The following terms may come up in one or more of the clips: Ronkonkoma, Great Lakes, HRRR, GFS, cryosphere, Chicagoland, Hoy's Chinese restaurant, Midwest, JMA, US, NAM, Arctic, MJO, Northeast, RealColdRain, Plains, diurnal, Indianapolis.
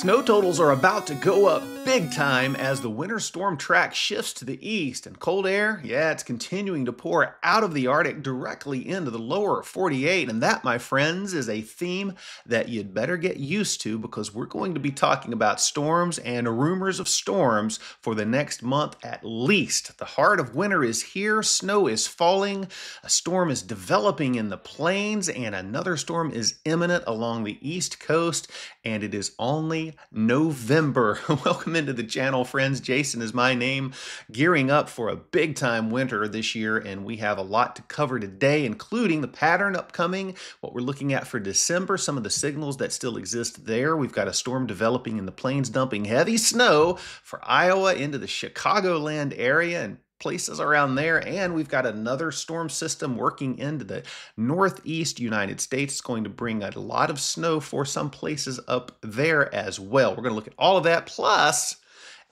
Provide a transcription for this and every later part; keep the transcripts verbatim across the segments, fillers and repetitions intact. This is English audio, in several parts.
Snow totals are about to go up big time as the winter storm track shifts to the east, and cold air, yeah, it's continuing to pour out of the Arctic directly into the lower forty-eight, and that, my friends, is a theme that you'd better get used to because we're going to be talking about storms and rumors of storms for the next month at least. The heart of winter is here, snow is falling, a storm is developing in the plains, and another storm is imminent along the east coast, and it is only November. Welcome into the channel, friends. Jason is my name, gearing up for a big time winter this year, and we have a lot to cover today, including the pattern upcoming, what we're looking at for December, some of the signals that still exist there. We've got a storm developing in the plains, dumping heavy snow for Iowa into the Chicagoland area and places around there, and we've got another storm system working into the northeast United States. It's going to bring a lot of snow for some places up there as well. We're going to look at all of that, plus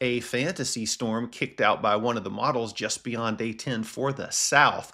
a fantasy storm kicked out by one of the models just beyond day ten for the south.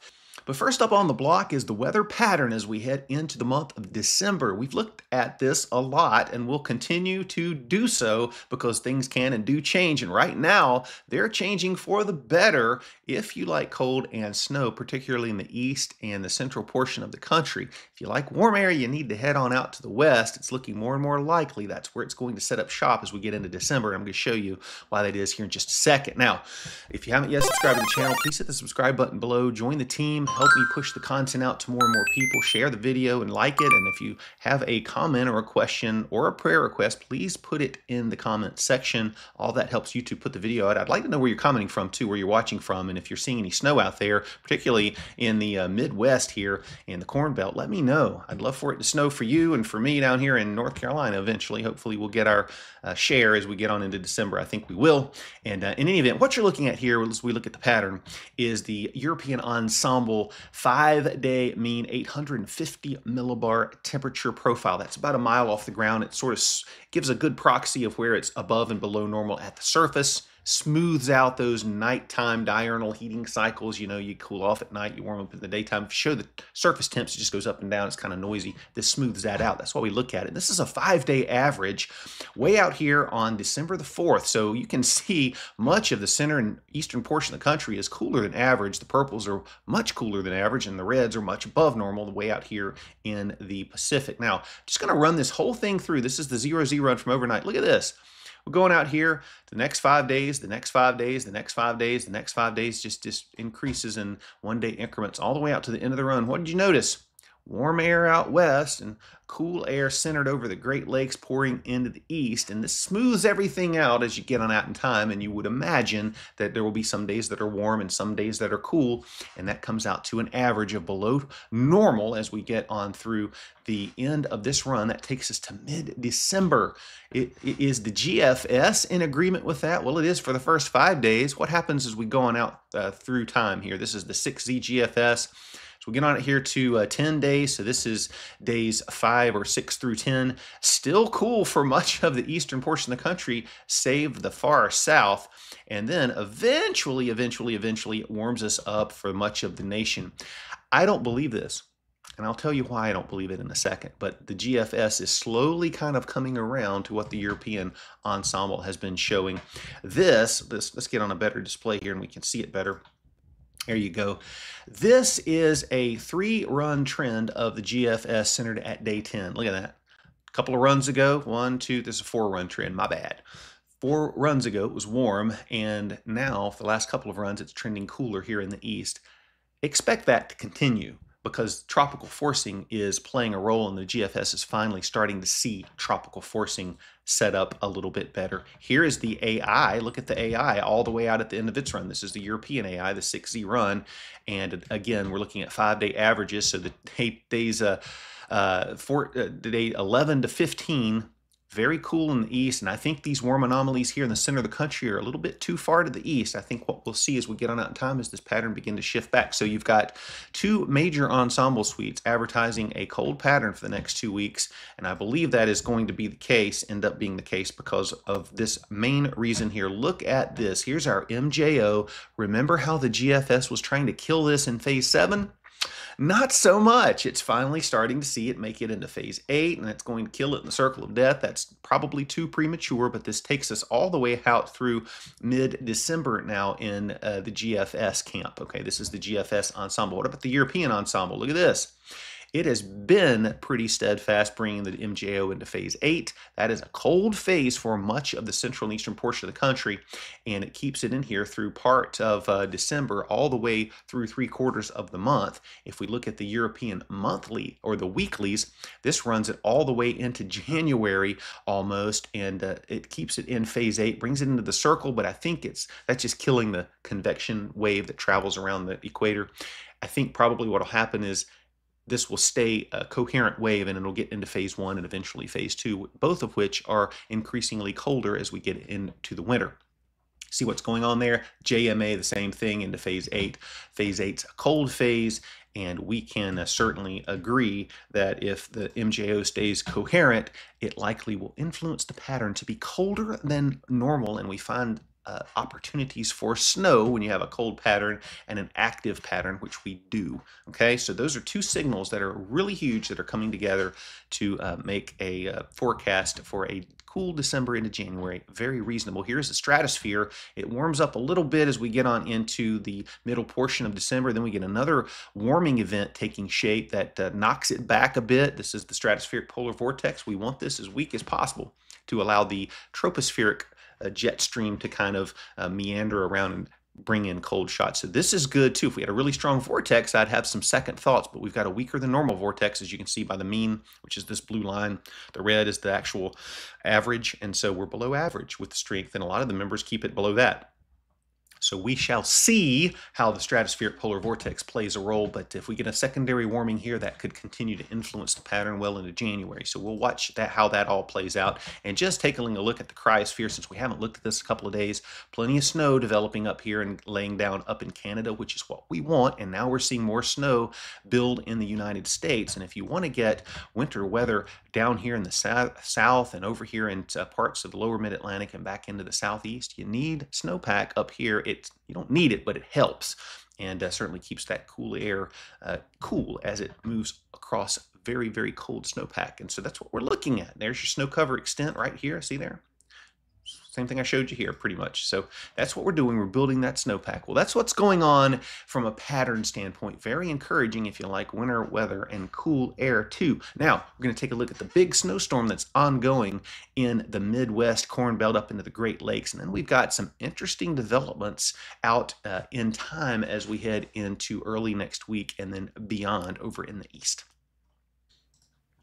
But first up on the block is the weather pattern as we head into the month of December. We've looked at this a lot and will continue to do so because things can and do change. And right now, they're changing for the better if you like cold and snow, particularly in the east and the central portion of the country. If you like warm air, you need to head on out to the west. It's looking more and more likely that's where it's going to set up shop as we get into December. And I'm going to show you why that is here in just a second. Now, if you haven't yet subscribed to the channel, please hit the subscribe button below. Join the team. Help me push the content out to more and more people. Share the video and like it. And if you have a comment or a question or a prayer request, please put it in the comment section. All that helps YouTube put the video out. I'd like to know where you're commenting from too, where you're watching from. And if you're seeing any snow out there, particularly in the uh, Midwest here in the Corn Belt, let me know. I'd love for it to snow for you and for me down here in North Carolina eventually. Hopefully we'll get our uh, share as we get on into December. I think we will. And uh, in any event, what you're looking at here as we look at the pattern is the European Ensemble five-day mean eight hundred fifty millibar temperature profile. That's about a mile off the ground. It sort of gives a good proxy of where it's above and below normal at the surface, smooths out those nighttime diurnal heating cycles. You know, you cool off at night, you warm up in the daytime. If you show the surface temps, it just goes up and down. It's kind of noisy. This smooths that out. That's why we look at it. This is a five-day average way out here on December the fourth. So you can see much of the center and eastern portion of the country is cooler than average. The purples are much cooler than average, and the reds are much above normal the way out here in the Pacific. Now, I'm just going to run this whole thing through. This is the zero-Z run from overnight. Look at this. We're going out here the next five days, the next five days, the next five days, the next five days, just, just increases in one-day increments all the way out to the end of the run. What did you notice? Warm air out west and cool air centered over the Great Lakes pouring into the east, and this smooths everything out as you get on out in time, and you would imagine that there will be some days that are warm and some days that are cool, and that comes out to an average of below normal as we get on through the end of this run. That takes us to mid-December. It, it is the G F S in agreement with that? Well, it is for the first five days. What happens as we go on out uh, through time here? This is the six Z G F S. So we get on it here to uh, ten days. So this is days five or six through ten. Still cool for much of the eastern portion of the country, save the far south. And then eventually, eventually, eventually it warms us up for much of the nation. I don't believe this, and I'll tell you why I don't believe it in a second, but the G F S is slowly kind of coming around to what the European Ensemble has been showing. This, this let's get on a better display here and we can see it better. There you go. This is a three-run trend of the G F S centered at day ten. Look at that. A couple of runs ago, one, two, this is a four-run trend, my bad. Four runs ago, it was warm, and now for the last couple of runs, it's trending cooler here in the east. Expect that to continue, because tropical forcing is playing a role, and the G F S is finally starting to see tropical forcing set up a little bit better. Here is the A I. Look at the A I all the way out at the end of its run. This is the European A I, the six Z run. And again, we're looking at five-day averages. So the eight days, uh, uh, four, uh, day eleven to fifteen, very cool in the east, and I think these warm anomalies here in the center of the country are a little bit too far to the east. I think what we'll see as we get on out in time is this pattern begin to shift back. So you've got two major ensemble suites advertising a cold pattern for the next two weeks, and I believe that is going to be the case, end up being the case because of this main reason here. Look at this. Here's our M J O. Remember how the G F S was trying to kill this in phase seven? Not so much. It's finally starting to see it make it into phase eight, and it's going to kill it in the circle of death. That's probably too premature, but this takes us all the way out through mid-December now in uh, the G F S camp. Okay, this is the G F S ensemble. What about the European ensemble? Look at this. It has been pretty steadfast bringing the M J O into phase eight. That is a cold phase for much of the central and eastern portion of the country, and it keeps it in here through part of uh, December all the way through three quarters of the month. If we look at the European monthly or the weeklies, this runs it all the way into January almost, and uh, it keeps it in phase eight, brings it into the circle, but I think it's that's just killing the convection wave that travels around the equator. I think probably what will happen is this will stay a coherent wave, and it'll get into phase one and eventually phase two, both of which are increasingly colder as we get into the winter. See what's going on there? J M A, the same thing, into phase eight. Phase eight's a cold phase, and we can uh, certainly agree that if the M J O stays coherent, it likely will influence the pattern to be colder than normal, and we find Uh, opportunities for snow when you have a cold pattern and an active pattern, which we do. Okay, so those are two signals that are really huge that are coming together to uh, make a uh, forecast for a cool December into January. Very reasonable. Here's the stratosphere. It warms up a little bit as we get on into the middle portion of December. Then we get another warming event taking shape that uh, knocks it back a bit. This is the stratospheric polar vortex. We want this as weak as possible to allow the tropospheric a jet stream to kind of uh, meander around and bring in cold shots. So this is good too. If we had a really strong vortex, I'd have some second thoughts, but we've got a weaker than normal vortex, as you can see by the mean, which is this blue line. The red is the actual average, and so we're below average with the strength, and a lot of the members keep it below that. So we shall see how the stratospheric polar vortex plays a role, but if we get a secondary warming here, that could continue to influence the pattern well into January. So we'll watch that, how that all plays out. And just taking a look at the cryosphere, since we haven't looked at this in a couple of days, plenty of snow developing up here and laying down up in Canada, which is what we want. And now we're seeing more snow build in the United States. And if you want to get winter weather down here in the south, south and over here in uh, parts of the lower mid-Atlantic and back into the southeast, you need snowpack up here. It's, you don't need it, but it helps, and uh, certainly keeps that cool air uh, cool as it moves across very, very cold snowpack. And so that's what we're looking at. There's your snow cover extent right here. See there? Same thing I showed you here, pretty much. So that's what we're doing. We're building that snowpack. Well, that's what's going on from a pattern standpoint. Very encouraging if you like winter weather and cool air, too. Now, we're going to take a look at the big snowstorm that's ongoing in the Midwest Corn Belt up into the Great Lakes. And then we've got some interesting developments out uh, in time as we head into early next week and then beyond over in the East.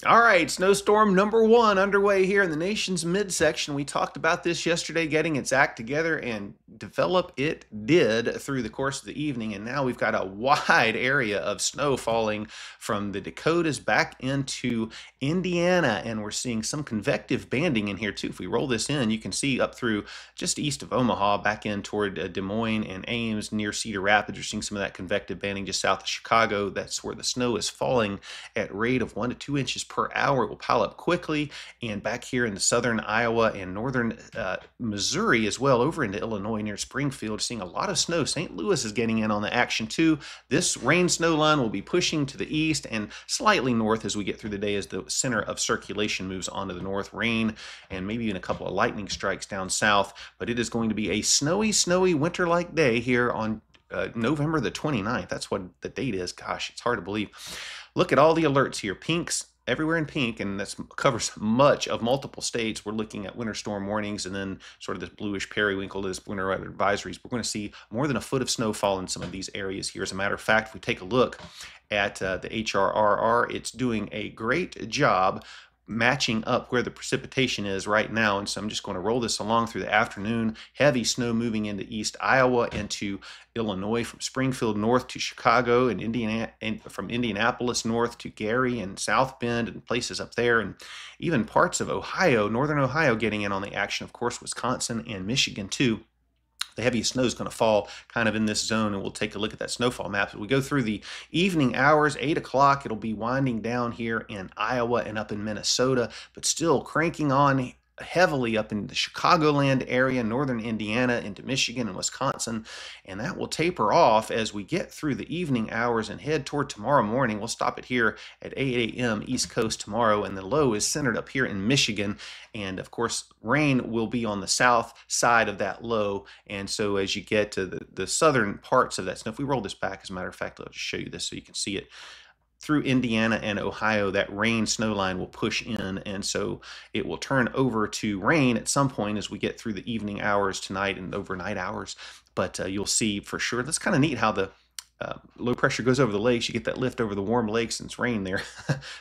All right, snowstorm number one underway here in the nation's midsection. We talked about this yesterday, getting its act together, and develop it did through the course of the evening. And now we've got a wide area of snow falling from the Dakotas back into Indiana. And we're seeing some convective banding in here, too. If we roll this in, you can see up through just east of Omaha, back in toward uh, Des Moines and Ames, near Cedar Rapids. You're seeing some of that convective banding just south of Chicago. That's where the snow is falling at a rate of one to two inches per hour. It will pile up quickly, and back here in the southern Iowa and northern uh, Missouri as well, over into Illinois near Springfield, seeing a lot of snow. Saint Louis is getting in on the action too. This rain snow line will be pushing to the east and slightly north as we get through the day as the center of circulation moves on to the north. Rain and maybe even a couple of lightning strikes down south, but it is going to be a snowy, snowy winter-like day here on Uh, November the twenty-ninth. That's what the date is. Gosh, it's hard to believe. Look at all the alerts here. Pinks everywhere in pink, and that covers much of multiple states. We're looking at winter storm warnings, and then sort of this bluish periwinkle, this winter weather advisories. We're going to see more than a foot of snow fall in some of these areas here. As a matter of fact, if we take a look at uh, the H R R R, it's doing a great job matching up where the precipitation is right now. And so I'm just going to roll this along through the afternoon. Heavy snow moving into East Iowa, into Illinois, from Springfield north to Chicago, and Indiana, and from Indianapolis north to Gary and South Bend and places up there, and even parts of Ohio, northern Ohio getting in on the action, of course, Wisconsin and Michigan too. The heaviest snow is going to fall kind of in this zone, and we'll take a look at that snowfall map. As we go through the evening hours, eight o'clock, it'll be winding down here in Iowa and up in Minnesota, but still cranking on heavily up in the Chicagoland area, northern Indiana, into Michigan and Wisconsin, and that will taper off as we get through the evening hours and head toward tomorrow morning. We'll stop it here at eight A M East Coast tomorrow, and the low is centered up here in Michigan, and of course rain will be on the south side of that low. And so as you get to the, the southern parts of that snow, if we roll this back, as a matter of fact, I'll just show you this so you can see it. Through Indiana and Ohio, that rain snow line will push in, and so it will turn over to rain at some point as we get through the evening hours tonight and overnight hours. But uh, you'll see for sure. That's kind of neat how the uh, low pressure goes over the lakes. You get that lift over the warm lakes, and it's rain there.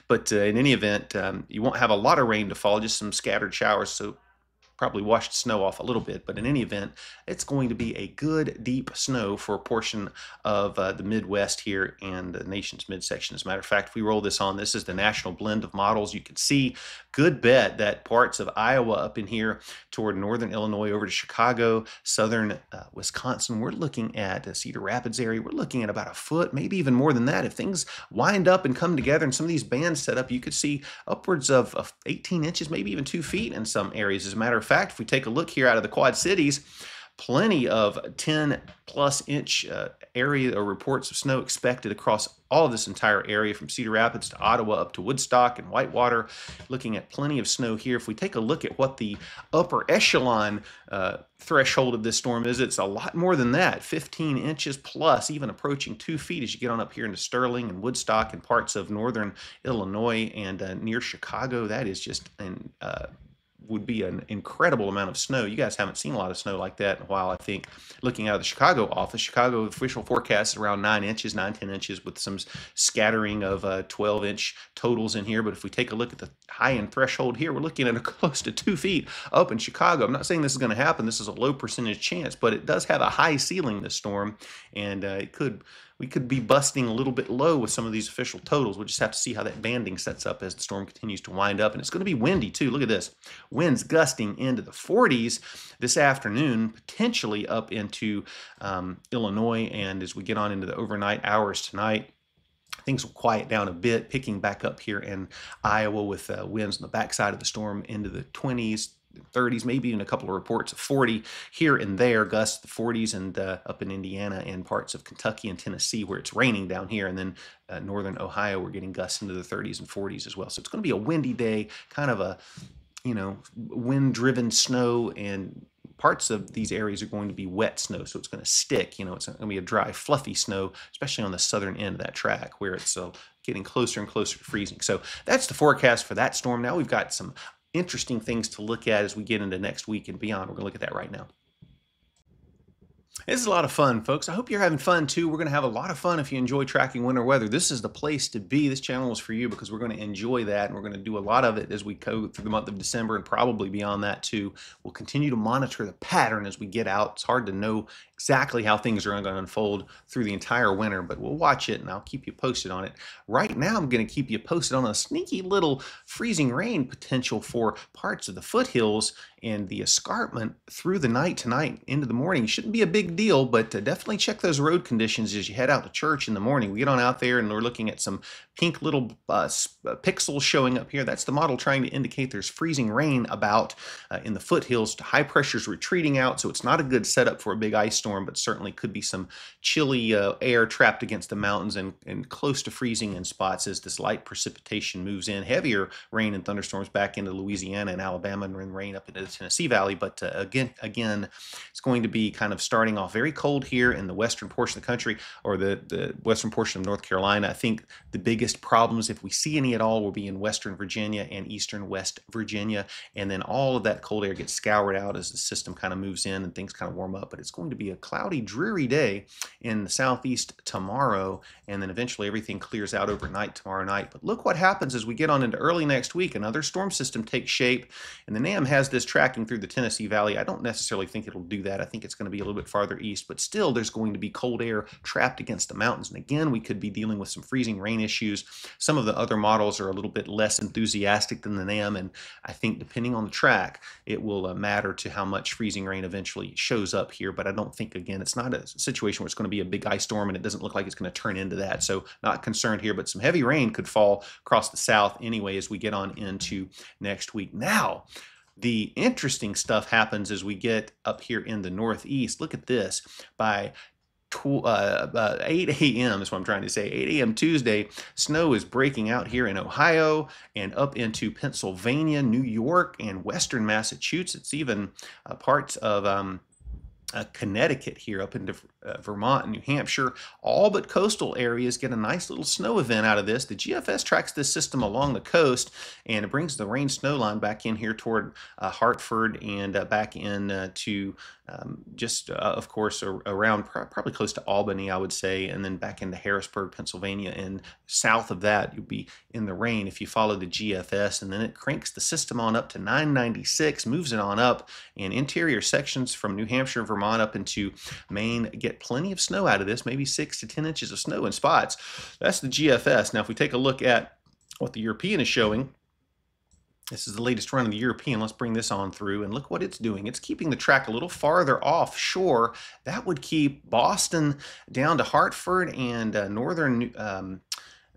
But uh, in any event, um, you won't have a lot of rain to fall, just some scattered showers. So probably washed snow off a little bit, but in any event, it's going to be a good deep snow for a portion of uh, the Midwest here and the nation's midsection. As a matter of fact, if we roll this on, this is the national blend of models. You can see, good bet that parts of Iowa up in here toward northern Illinois over to Chicago, southern uh, Wisconsin, we're looking at the Cedar Rapids area, we're looking at about a foot, maybe even more than that. If things wind up and come together and some of these bands set up, you could see upwards of, of eighteen inches, maybe even two feet in some areas. As a matter of fact, if we take a look here out of the Quad Cities, plenty of ten plus inch uh, area or reports of snow expected across all of this entire area from Cedar Rapids to Ottawa up to Woodstock and Whitewater, looking at plenty of snow here. If we take a look at what the upper echelon uh, threshold of this storm is, it's a lot more than that, fifteen inches plus, even approaching two feet as you get on up here into Sterling and Woodstock and parts of northern Illinois and uh, near Chicago. That is just an uh, would be an incredible amount of snow. You guys haven't seen a lot of snow like that in a while, I think. Looking out of the Chicago office, Chicago official forecast is around nine inches, nine, ten inches with some scattering of uh, twelve inch totals in here. But if we take a look at the high-end threshold here, we're looking at a close to two feet up in Chicago. I'm not saying this is going to happen. This is a low percentage chance, but it does have a high ceiling, this storm, and uh, it could... we could be busting a little bit low with some of these official totals. We'll just have to see how that banding sets up as the storm continues to wind up. And it's going to be windy, too. Look at this. Winds gusting into the forties this afternoon, potentially up into um, Illinois. And as we get on into the overnight hours tonight, things will quiet down a bit, picking back up here in Iowa with uh, winds on the backside of the storm into the twenties, thirties, maybe even a couple of reports of forty here and there, gusts the forties, and uh, up in Indiana and parts of Kentucky and Tennessee where it's raining down here, and then uh, northern Ohio we're getting gusts into the thirties and forties as well. So it's going to be a windy day, kind of a, you know, wind-driven snow, and parts of these areas are going to be wet snow, so it's going to stick. You know, it's going to be a dry, fluffy snow, especially on the southern end of that track where it's uh, getting closer and closer to freezing. So that's the forecast for that storm. Now we've got some interesting things to look at as we get into next week and beyond. We're going to look at that right now. This is a lot of fun, folks. I hope you're having fun, too. We're going to have a lot of fun if you enjoy tracking winter weather. This is the place to be. This channel is for you because we're going to enjoy that, and we're going to do a lot of it as we go through the month of December and probably beyond that, too. We'll continue to monitor the pattern as we get out. It's hard to know exactly how things are going to unfold through the entire winter, but we'll watch it, and I'll keep you posted on it. Right now, I'm going to keep you posted on a sneaky little freezing rain potential for parts of the foothills and the escarpment through the night tonight into the morning. Shouldn't be a big deal, but uh, definitely check those road conditions as you head out to church in the morning. We get on out there and we're looking at some pink little uh, pixels showing up here. That's the model trying to indicate there's freezing rain about uh, in the foothills. To high pressures retreating out, so it's not a good setup for a big ice storm, but certainly could be some chilly uh, air trapped against the mountains and, and close to freezing in spots as this light precipitation moves in. Heavier rain and thunderstorms back into Louisiana and Alabama, and rain up into the Tennessee Valley. But uh, again, again, it's going to be kind of starting off very cold here in the western portion of the country, or the, the western portion of North Carolina. I think the biggest problems, if we see any at all, will be in western Virginia and eastern West Virginia, and then all of that cold air gets scoured out as the system kind of moves in and things kind of warm up. But it's going to be a cloudy, dreary day in the southeast tomorrow, and then eventually everything clears out overnight tomorrow night. But look what happens as we get on into early next week. Another storm system takes shape, and the NAM has this tracking through the Tennessee Valley. I don't necessarily think it'll do that. I think it's going to be a little bit farther east, but still there's going to be cold air trapped against the mountains, and again we could be dealing with some freezing rain issues. Some of the other models are a little bit less enthusiastic than the NAM, and I think depending on the track it will uh, matter to how much freezing rain eventually shows up here. But I don't think, again, it's not a situation where it's going to be a big ice storm, and it doesn't look like it's going to turn into that, so not concerned here. But some heavy rain could fall across the south anyway as we get on into next week. Now The interesting stuff happens as we get up here in the northeast. Look at this. By Uh, eight A M is what I'm trying to say. eight A M Tuesday, snow is breaking out here in Ohio and up into Pennsylvania, New York, and western Massachusetts, even uh, parts of um, uh, Connecticut here up into uh, Vermont and New Hampshire. All but coastal areas get a nice little snow event out of this. The G F S tracks this system along the coast, and it brings the rain snow line back in here toward uh, Hartford and uh, back in uh, to Um, just, uh, of course, uh, around pr probably close to Albany, I would say, and then back into Harrisburg, Pennsylvania, and south of that, you'll be in the rain if you follow the G F S, and then it cranks the system on up to nine ninety-six, moves it on up, and interior sections from New Hampshire, Vermont, up into Maine get plenty of snow out of this, maybe six to ten inches of snow in spots. That's the G F S. Now, if we take a look at what the European is showing, this is the latest run of the European. Let's bring this on through and look what it's doing. It's keeping the track a little farther offshore. That would keep Boston down to Hartford and uh, northern um,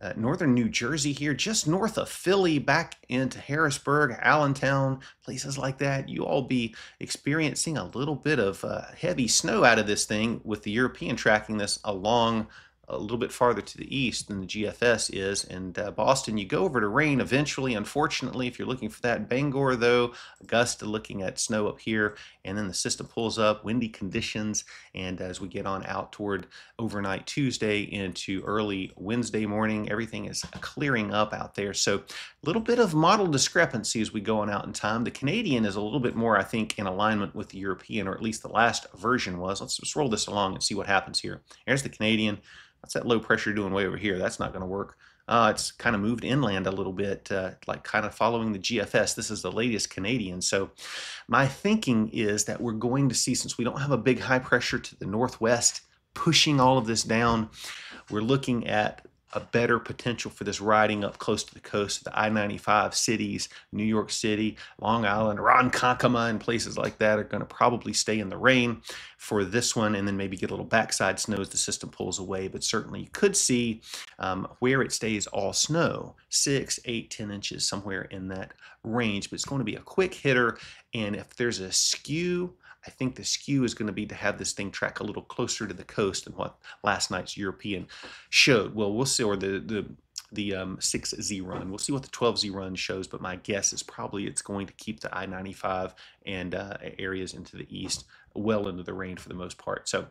uh, northern New Jersey here, just north of Philly, back into Harrisburg, Allentown, places like that. You all be experiencing a little bit of uh, heavy snow out of this thing, with the European tracking this along a little bit farther to the east than the G F S is. And uh, Boston, you go over to rain eventually, unfortunately, if you're looking for that. Bangor, though, Augusta looking at snow up here, and then the system pulls up, windy conditions, and as we get on out toward overnight Tuesday into early Wednesday morning, everything is clearing up out there. So a little bit of model discrepancy as we go on out in time. The Canadian is a little bit more, I think, in alignment with the European, or at least the last version was. Let's just roll this along and see what happens here. Here's the Canadian. What's that low pressure doing way over here? That's not going to work. Uh, it's kind of moved inland a little bit, uh, like kind of following the G F S. This is the latest Canadian. So my thinking is that we're going to see, since we don't have a big high pressure to the northwest pushing all of this down, we're looking at a better potential for this riding up close to the coast, the I ninety-five cities, New York City, Long Island, Ronkonkoma, and places like that are going to probably stay in the rain for this one, and then maybe get a little backside snow as the system pulls away. But certainly you could see um, where it stays all snow, six, eight, ten inches, somewhere in that range. But it's going to be a quick hitter, and if there's a skew, I think the skew is going to be to have this thing track a little closer to the coast than what last night's European showed. Well, we'll see, or the the the um, six Z run. We'll see what the twelve Z run shows, but my guess is probably it's going to keep the I ninety-five and uh, areas into the east well into the rain for the most part. So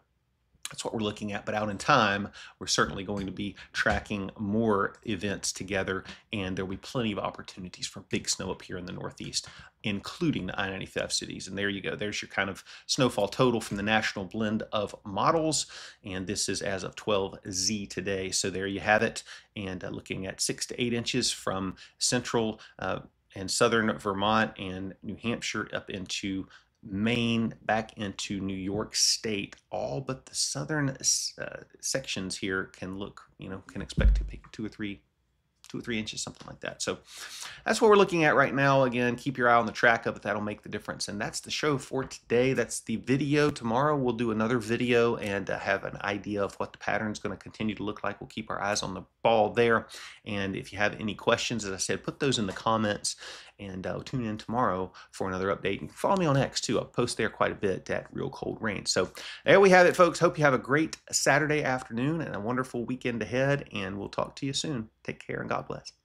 that's what we're looking at, but out in time, we're certainly going to be tracking more events together, and there'll be plenty of opportunities for big snow up here in the northeast, including the I ninety-five cities. And there you go. There's your kind of snowfall total from the National Blend of Models, and this is as of twelve Z today. So there you have it, and uh, looking at six to eight inches from central uh, and southern Vermont and New Hampshire up into Maine, back into New York State. All but the southern uh, sections here can look, you know, can expect to pick two or three two or three inches, something like that. So that's what we're looking at right now. Again, keep your eye on the track of it. That'll make the difference. And that's the show for today. That's the video. Tomorrow we'll do another video and uh, have an idea of what the pattern's going to continue to look like. We'll keep our eyes on the ball there. And if you have any questions, as I said, put those in the comments, and uh, tune in tomorrow for another update. And follow me on X too. I'll post there quite a bit at Real Cold Rain. So there we have it, folks. Hope you have a great Saturday afternoon and a wonderful weekend ahead, and we'll talk to you soon. Take care and God bless.